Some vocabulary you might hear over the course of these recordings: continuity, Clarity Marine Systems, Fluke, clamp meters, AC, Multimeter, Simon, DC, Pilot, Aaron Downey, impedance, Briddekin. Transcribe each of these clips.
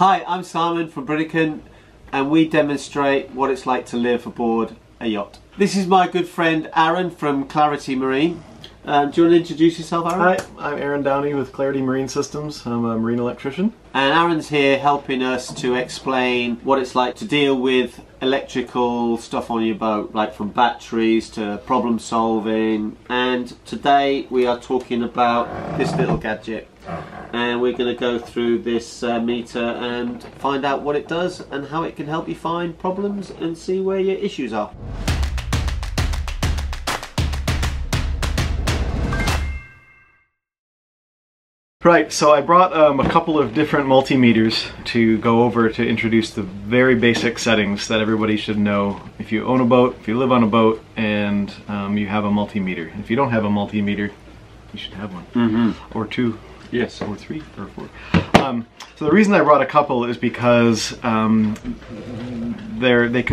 Hi, I'm Simon from Briddekin, and we demonstrate what it's like to live aboard a yacht. This is my good friend Aaron from Clarity Marine. Do you want to introduce yourself, Aaron? Hi, I'm Aaron Downey with Clarity Marine Systems. I'm a marine electrician. And Aaron's here helping us to explain what it's like to deal with electrical stuff on your boat, like from batteries to problem solving. And today we are talking about this little gadget. And we're going to go through this meter and find out what it does and how it can help you find problems and see where your issues are. Right, so I brought a couple of different multimeters to go over to introduce the very basic settings that everybody should know if you own a boat, if you live on a boat, and you have a multimeter. If you don't have a multimeter, you should have one. Mm-hmm. Or two. Yes. Or three or four. So the reason I brought a couple is because they can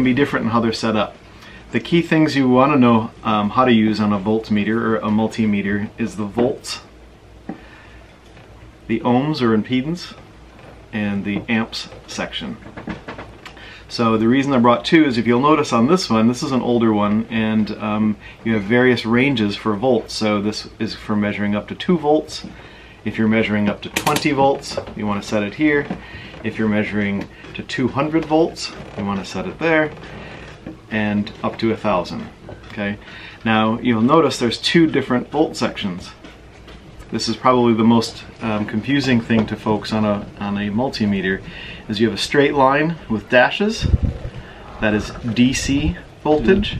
be different in how they're set up. The key things you want to know how to use on a voltmeter or a multimeter is the volts, the ohms or impedance, and the amps section. So the reason I brought two is if you'll notice on this one, this is an older one, and you have various ranges for volts. So this is for measuring up to 2 volts. If you're measuring up to 20 volts, you want to set it here. If you're measuring to 200 volts, you want to set it there, and up to 1,000. Okay. Now you'll notice there's two different volt sections. This is probably the most confusing thing to folks on a multimeter, is you have a straight line with dashes. That is DC voltage.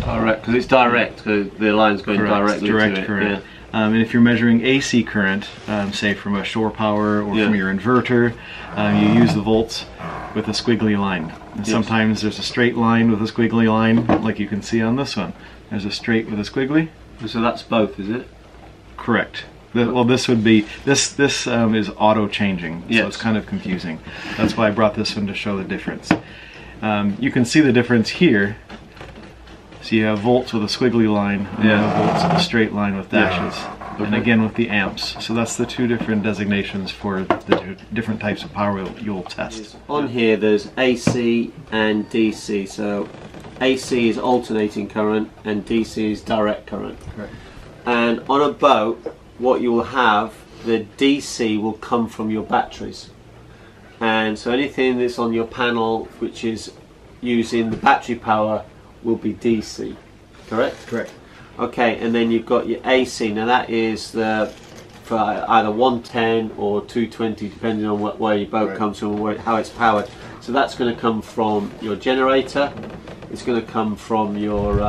Correct, because it's direct, because the line's going directly to it. Direct current. Yeah. And if you're measuring AC current, say from a shore power or from your inverter, you use the volts with a squiggly line. And sometimes there's a straight line with a squiggly line, like you can see on this one. There's a straight with a squiggly. So that's both, is it? Correct. Well, this would be, this is auto-changing, so it's kind of confusing. That's why I brought this one to show the difference. You can see the difference here. So you have volts with a squiggly line, and you have volts with a straight line with dashes, and again with the amps. So that's the two different designations for the different types of power you'll test. On here there's AC and DC, so AC is alternating current, and DC is direct current. Correct. And on a boat, what you will have, the DC will come from your batteries. And so anything that's on your panel which is using the battery power will be DC, correct? Correct. Okay, and then you've got your AC. Now that is for either 110 or 220, depending on where your boat comes from, how it's powered. So that's going to come from your generator, it's going to come from your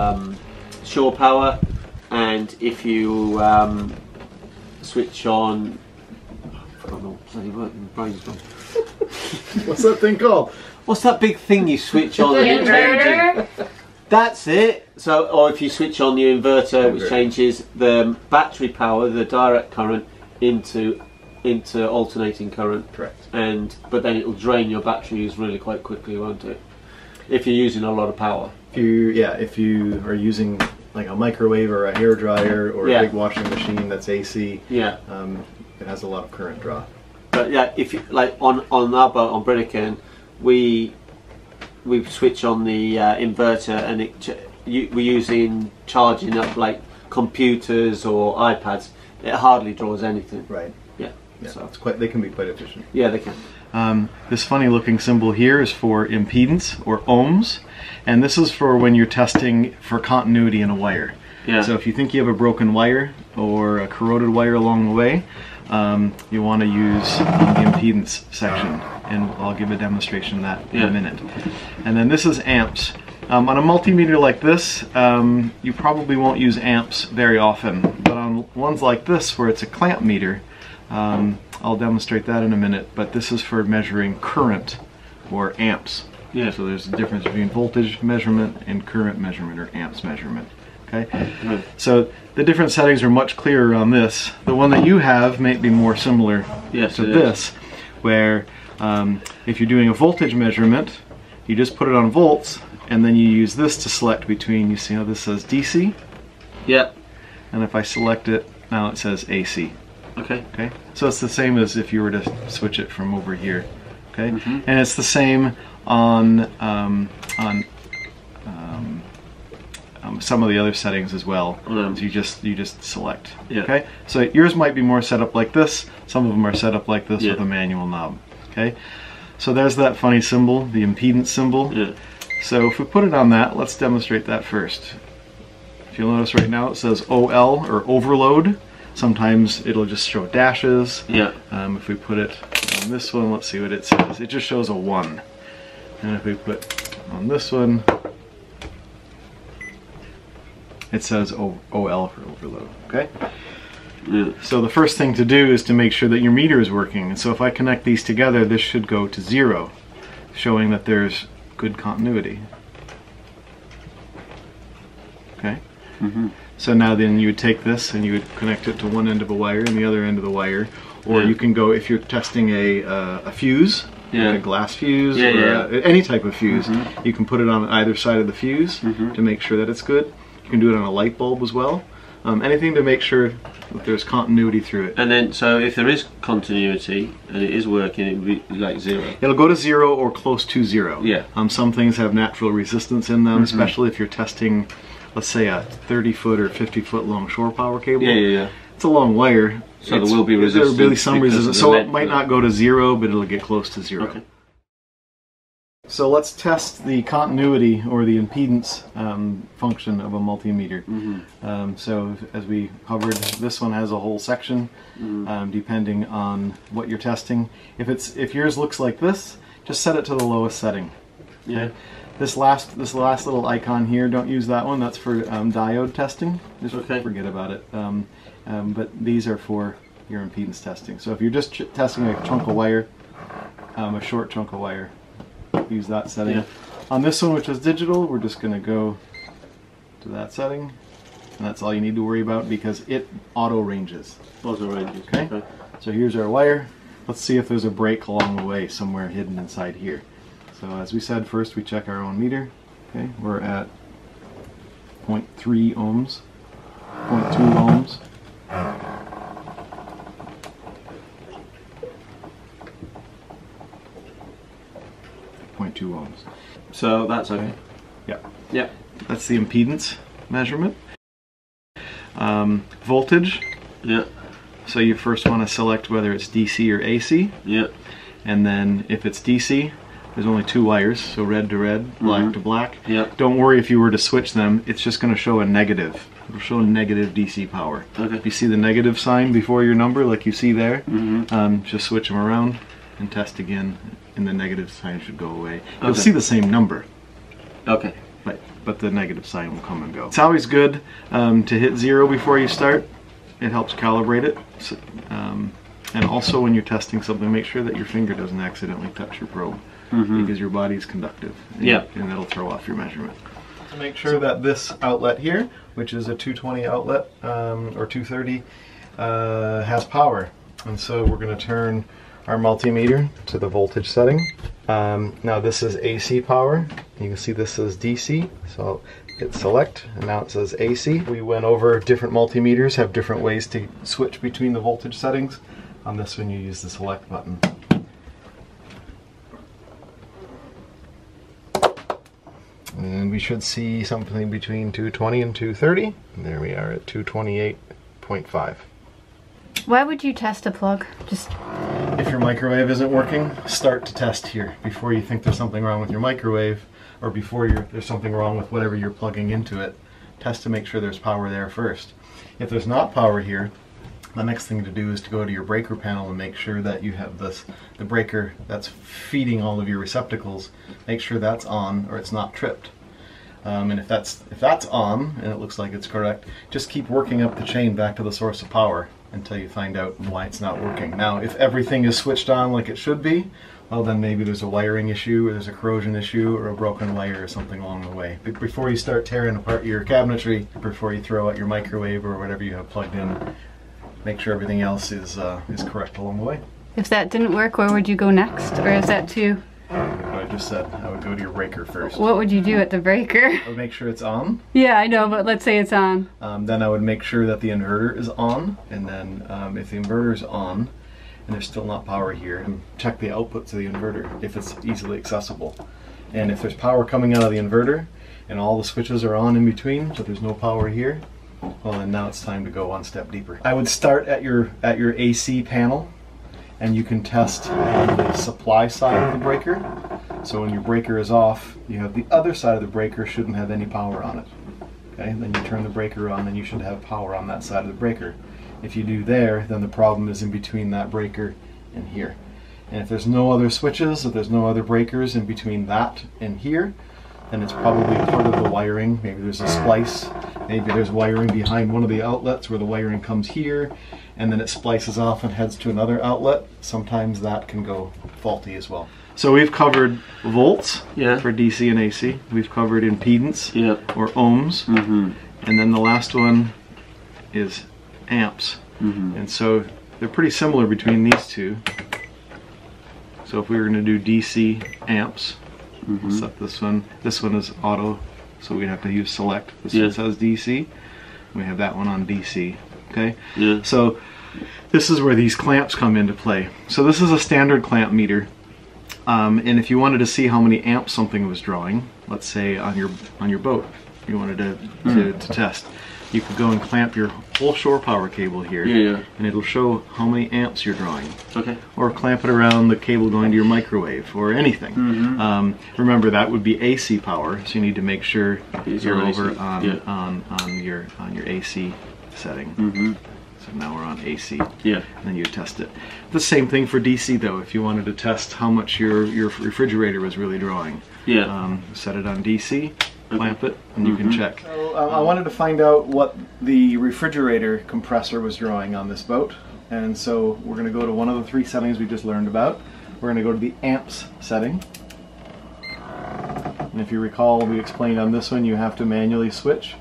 shore power, and if you switch on, what's that thing called? What's that big thing you switch on? The inverter. That's it. So, or if you switch on the inverter, which changes the battery power, the direct current, into alternating current. Correct. And but then it'll drain your batteries really quite quickly, won't it? If you're using a lot of power. If you are using like a microwave or a hairdryer or a big washing machine that's AC, it has a lot of current draw. But yeah, if you, like on our boat on Briddekin, we switch on the inverter, and we're using charging up like computers or iPads. It hardly draws anything. Right. Yeah. So it's quite, they can be quite efficient. Yeah, they can. This funny looking symbol here is for impedance or ohms, and this is for when you're testing for continuity in a wire. Yeah. So if you think you have a broken wire or a corroded wire along the way, you want to use the impedance section, and I'll give a demonstration of that in a minute. And then this is amps. On a multimeter like this, you probably won't use amps very often, but on ones like this where it's a clamp meter, I'll demonstrate that in a minute, but this is for measuring current or amps. Yeah. So there's a difference between voltage measurement and current measurement or amps measurement. Okay. So the different settings are much clearer on this. The one that you have may be more similar to this, where if you're doing a voltage measurement, you just put it on volts, and then you use this to select between. You see how this says DC? Yeah. And if I select it, now it says AC. Okay. Okay. So it's the same as if you were to switch it from over here. okay? Mm-hmm. And it's the same on some of the other settings as well. Mm-hmm. So you just select, yeah. Okay? So yours might be more set up like this. Some of them are set up like this, yeah, with a manual knob, okay? So there's that funny symbol, the impedance symbol. Yeah. So if we put it on that, let's demonstrate that first. If you'll notice right now it says OL or overload. Sometimes it'll just show dashes. Yeah. If we put it on this one, let's see what it says. It just shows a 1. And if we put on this one, it says OL for overload. Okay? Yeah. So the first thing to do is to make sure that your meter is working. And so if I connect these together, this should go to 0, showing that there's good continuity. Okay? Mm-hmm. So now then you would take this and you would connect it to one end of a wire and the other end of the wire, or yeah, you can go, if you're testing a fuse, yeah, like a glass fuse, yeah, or yeah, any type of fuse, mm-hmm, you can put it on either side of the fuse, mm-hmm, to make sure that it's good. You can do it on a light bulb as well, anything to make sure that there's continuity through it. And then, so if there is continuity and it is working, it would be like 0. It'll go to 0 or close to 0. Yeah. Some things have natural resistance in them, mm-hmm, especially if you're testing, let's say, a 30-foot or 50-foot long shore power cable. Yeah, yeah, yeah. It's a long wire. So there will be resistance. There will be some resistance. So it might not go to 0, but it'll get close to 0. Okay. So let's test the continuity or the impedance function of a multimeter. Mm-hmm. So as we covered, this one has a whole section, mm-hmm, depending on what you're testing. If yours looks like this, just set it to the lowest setting. Yeah. Okay? This last little icon here, don't use that one. That's for diode testing. Just okay, forget about it. But these are for your impedance testing. So if you're just testing a chunk of wire, a short chunk of wire, use that setting. Yeah. On this one, which is digital, we're just going to go to that setting, and that's all you need to worry about because it auto ranges. Auto ranges. Okay? Okay. So here's our wire. Let's see if there's a break along the way somewhere hidden inside here. So as we said, first we check our own meter. Okay, we're at 0.3 ohms, 0.2 ohms. So that's okay. Yeah. Yeah. That's the impedance measurement. Voltage. Yeah. So you first want to select whether it's DC or AC. Yeah. And then if it's DC, there's only 2 wires, so red to red, black mm-hmm. to black. Yep. Don't worry if you were to switch them, it's just going to show a negative. It'll show negative DC power. Okay. If you see the negative sign before your number, like you see there, mm-hmm. Just switch them around and test again, and the negative sign should go away. Okay. You'll see the same number. Okay. But the negative sign will come and go. It's always good to hit 0 before you start. It helps calibrate it. So, and also when you're testing something, make sure that your finger doesn't accidentally touch your probe. Mm-hmm. Because your body's conductive, and, yeah, and that'll throw off your measurement. To make sure that this outlet here, which is a 220 outlet or 230, has power, and so we're going to turn our multimeter to the voltage setting. Now this is AC power. You can see this is DC, so I'll hit select, and now it says AC. We went over different multimeters have different ways to switch between the voltage settings. On this one, you use the select button. And we should see something between 220 and 230. And there we are at 228.5. Why would you test a plug? Just if your microwave isn't working, start to test here before you think there's something wrong with your microwave, or before there's something wrong with whatever you're plugging into it. Test to make sure there's power there first. If there's not power here, the next thing to do is to go to your breaker panel and make sure that you have the breaker that's feeding all of your receptacles. Make sure that's on or it's not tripped. And if that's on and it looks like it's correct, just keep working up the chain back to the source of power until you find out why it's not working. Now, if everything is switched on like it should be, well then maybe there's a wiring issue, or there's a corrosion issue, or a broken wire or something along the way. But before you start tearing apart your cabinetry, before you throw out your microwave or whatever you have plugged in, make sure everything else is correct along the way. If that didn't work, where would you go next? Or is that too... I just said I would go to your breaker first. What would you do at the breaker? I would make sure it's on. Yeah, I know, but let's say it's on. Then I would make sure that the inverter is on, and then if the inverter is on, and there's still not power here, and check the output to the inverter if it's easily accessible. And if there's power coming out of the inverter and all the switches are on in between, so there's no power here, well then now it's time to go one step deeper. I would start at your AC panel, and you can test the supply side of the breaker. So when your breaker is off, you have the other side of the breaker shouldn't have any power on it. Okay, then you turn the breaker on and you should have power on that side of the breaker. If you do there, then the problem is in between that breaker and here. And if there's no other switches, if there's no other breakers in between that and here, then it's probably part of the wiring. Maybe there's a splice, maybe there's wiring behind one of the outlets where the wiring comes here, and then it splices off and heads to another outlet. Sometimes that can go faulty as well. So we've covered volts for DC and AC. We've covered impedance or ohms. And then the last one is amps. And so they're pretty similar between these two. So if we were going to do DC amps, except this one is auto, so we'd have to use select. This one says DC. We have that one on DC. Okay. So this is where these clamps come into play. So this is a standard clamp meter, and if you wanted to see how many amps something was drawing, let's say on your boat, you wanted to test, you could go and clamp your whole shore power cable here, and it'll show how many amps you're drawing. Okay. Or clamp it around the cable going to your microwave or anything. Remember, that would be AC power, so you need to make sure you're over on your AC setting. So now we're on AC. And then you test it. The same thing for DC though. If you wanted to test how much your refrigerator was really drawing, set it on DC. Clamp it, and you can check. So, I wanted to find out what the refrigerator compressor was drawing on this boat, and so we're going to go to one of the three settings we just learned about. We're going to go to the amps setting, and if you recall, we explained on this one you have to manually switch.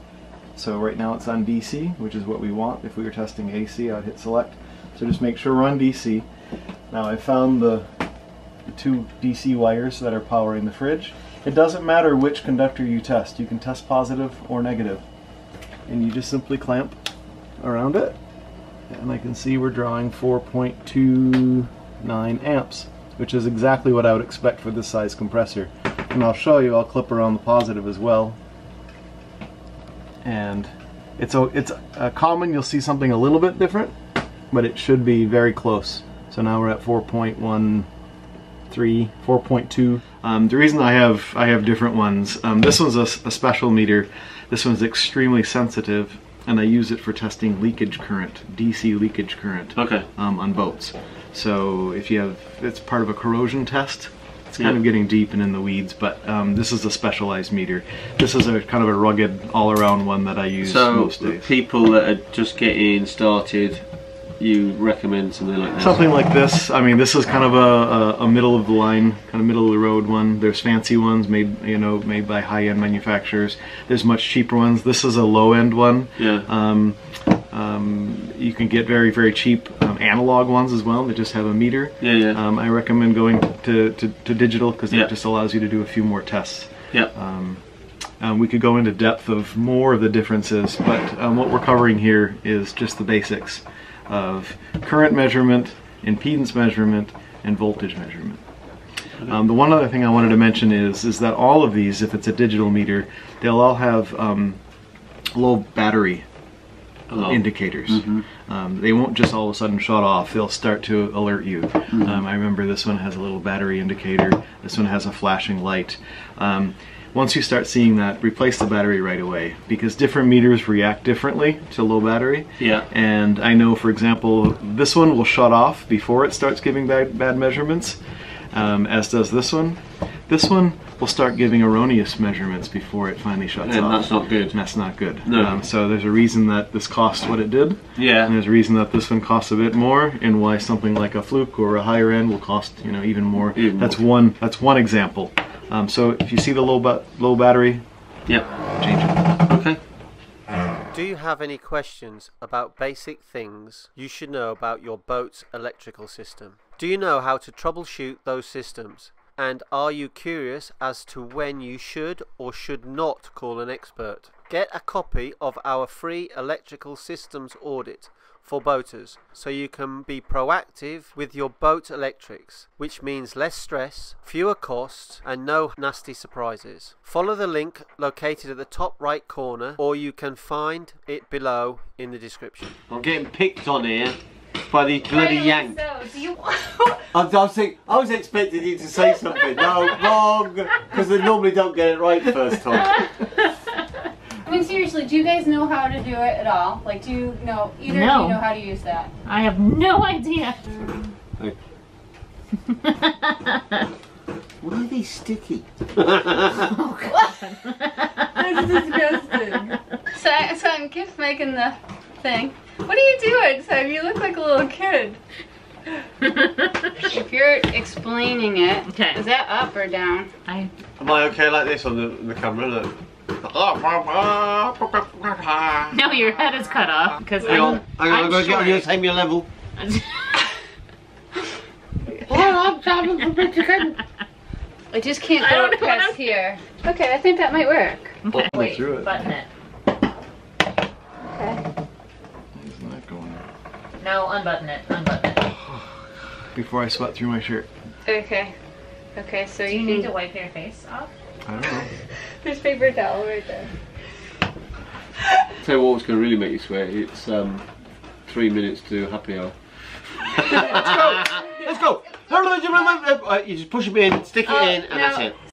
So right now it's on DC, which is what we want. If we were testing AC, I'd hit select. So just make sure we're on DC. Now I found the two DC wires that are powering the fridge. It doesn't matter which conductor you test. You can test positive or negative. And you just simply clamp around it. And I can see we're drawing 4.29 amps, which is exactly what I would expect for this size compressor. And I'll show you, I'll clip around the positive as well. And it's common, you'll see something a little bit different, but it should be very close. So now we're at 4.1. 4.2. The reason I have different ones, this one's a special meter. This one's extremely sensitive, and I use it for testing leakage current, DC leakage current, on boats. So if you have, it's part of a corrosion test. It's kind of getting deep and in the weeds, but this is a specialized meter. This is a kind of a rugged, all-around one that I use most days. So people that are just getting started, you recommend something like this? Something like this. I mean, this is kind of a middle of the line, kind of middle of the road one. There's fancy ones made, you know, made by high-end manufacturers. There's much cheaper ones. This is a low-end one. You can get very, very cheap analog ones as well. They just have a meter. I recommend going to digital, because that just allows you to do a few more tests. We could go into depth of more of the differences, but what we're covering here is just the basics of current measurement, impedance measurement, and voltage measurement. The one other thing I wanted to mention is that all of these, if it's a digital meter, they'll all have low battery indicators. They won't just all of a sudden shut off, they'll start to alert you. I remember this one has a little battery indicator, this one has a flashing light. Once you start seeing that, replace the battery right away, because different meters react differently to low battery. And I know, for example, this one will shut off before it starts giving bad measurements, as does this one. This one will start giving erroneous measurements before it finally shuts off. That's not good. That's not good. No. So there's a reason that this costs what it did. And there's a reason that this one costs a bit more, and why something like a Fluke or a higher end will cost, you know, even more. That's one example. So if you see the low battery, change it. Do you have any questions about basic things you should know about your boat's electrical system? Do you know how to troubleshoot those systems? And are you curious as to when you should or should not call an expert? Get a copy of our free electrical systems audit for boaters, so you can be proactive with your boat electrics, which means less stress, fewer costs, and no nasty surprises. Follow the link located at the top right corner, or you can find it below in the description. I'm getting picked on here by these bloody Yanks. I was expecting you to say something. No, wrong, because they normally don't get it right the first time. I mean, seriously, do you guys know how to do it at all? Like, do you know, either of you know how to use that? I have no idea. Why are they sticky? Oh, God. That's disgusting. So I'm gift making the thing. What are you doing, Sam? You look like a little kid. If you're explaining it, okay. Is that up or down? Am I okay like this on the camera? Look. No, your head is cut off because I'm going to get on your same level. I just can't go past here. Okay, I think that might work. Okay. Wait, button it. Okay. There's a knife going there. No, unbutton it. Unbutton it. Before I sweat through my shirt. Okay. Okay, so you need to wipe your face off. I don't know. There's paper towel right there. Tell you what's going to really make you sweat. It's 3 minutes to happy hour. Let's go. Let's go. You just push it in, stick it in, and that's it.